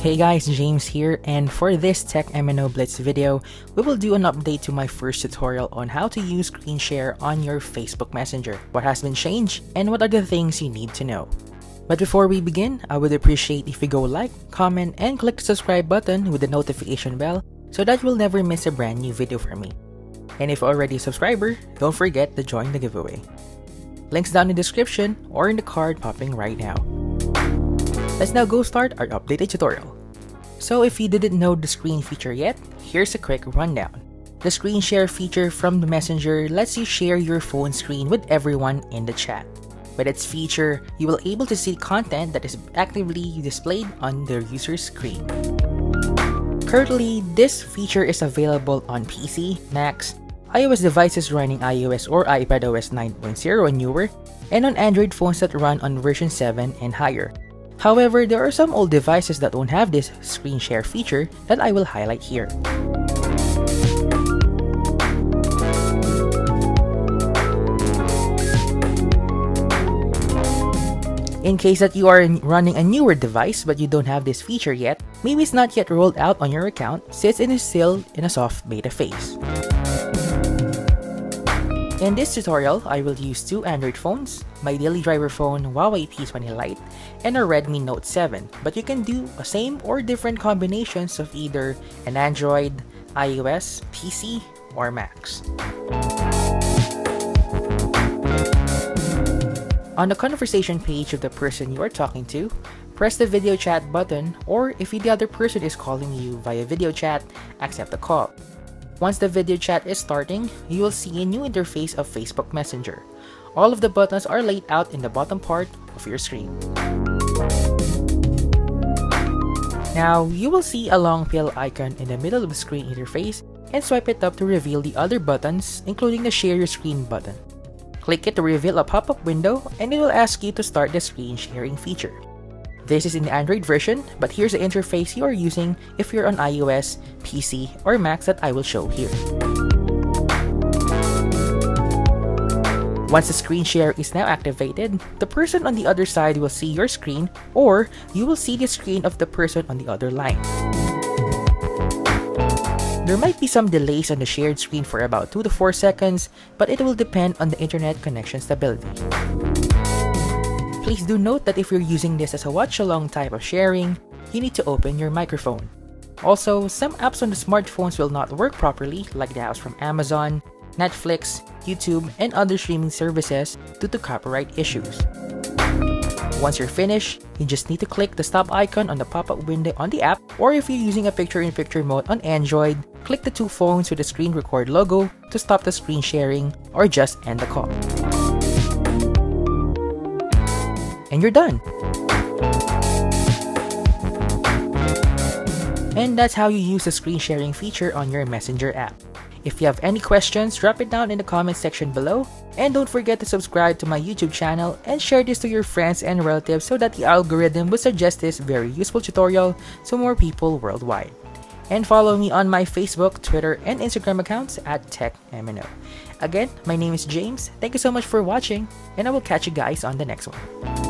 Hey guys, James here, and for this Tech MNO Blitz video, we will do an update to my first tutorial on how to use screen share on your Facebook Messenger, what has been changed, and what are the things you need to know. But before we begin, I would appreciate if you go like, comment, and click the subscribe button with the notification bell so that you'll never miss a brand new video from me. And if you're already a subscriber, don't forget to join the giveaway. Links down in the description or in the card popping right now. Let's now go start our updated tutorial. So if you didn't know the screen feature yet, here's a quick rundown. The screen share feature from the Messenger lets you share your phone screen with everyone in the chat. With its feature, you will be able to see content that is actively displayed on their user's screen. Currently, this feature is available on PC, Macs, iOS devices running iOS or iPadOS 9.0 and newer, and on Android phones that run on version 7 and higher. However, there are some old devices that don't have this screen share feature that I will highlight here. In case that you are running a newer device but you don't have this feature yet, maybe it's not yet rolled out on your account since it is still in a soft beta phase. In this tutorial, I will use two Android phones, my daily driver phone Huawei P20 Lite and a Redmi Note 7, but you can do the same or different combinations of either an Android, iOS, PC, or Macs. On the conversation page of the person you are talking to, press the video chat button, or if the other person is calling you via video chat, accept the call. Once the video chat is starting, you will see a new interface of Facebook Messenger. All of the buttons are laid out in the bottom part of your screen. Now, you will see a long pill icon in the middle of the screen interface and swipe it up to reveal the other buttons, including the Share Your Screen button. Click it to reveal a pop-up window and it will ask you to start the screen sharing feature. This is in the Android version, but here's the interface you are using if you're on iOS, PC, or Macs that I will show here. Once the screen share is now activated, the person on the other side will see your screen, or you will see the screen of the person on the other line. There might be some delays on the shared screen for about 2 to 4 seconds, but it will depend on the internet connection stability. Please do note that if you're using this as a watch-along type of sharing, you need to open your microphone. Also, some apps on the smartphones will not work properly, like the apps from Amazon, Netflix, YouTube, and other streaming services due to copyright issues. Once you're finished, you just need to click the stop icon on the pop-up window on the app, or if you're using a picture-in-picture mode on Android, click the two phones with the screen record logo to stop the screen sharing or just end the call. And you're done! And that's how you use the screen sharing feature on your Messenger app. If you have any questions, drop it down in the comment section below, and don't forget to subscribe to my YouTube channel and share this to your friends and relatives so that the algorithm will suggest this very useful tutorial to more people worldwide. And follow me on my Facebook, Twitter, and Instagram accounts at Tech MNO. Again, my name is James, thank you so much for watching, and I will catch you guys on the next one.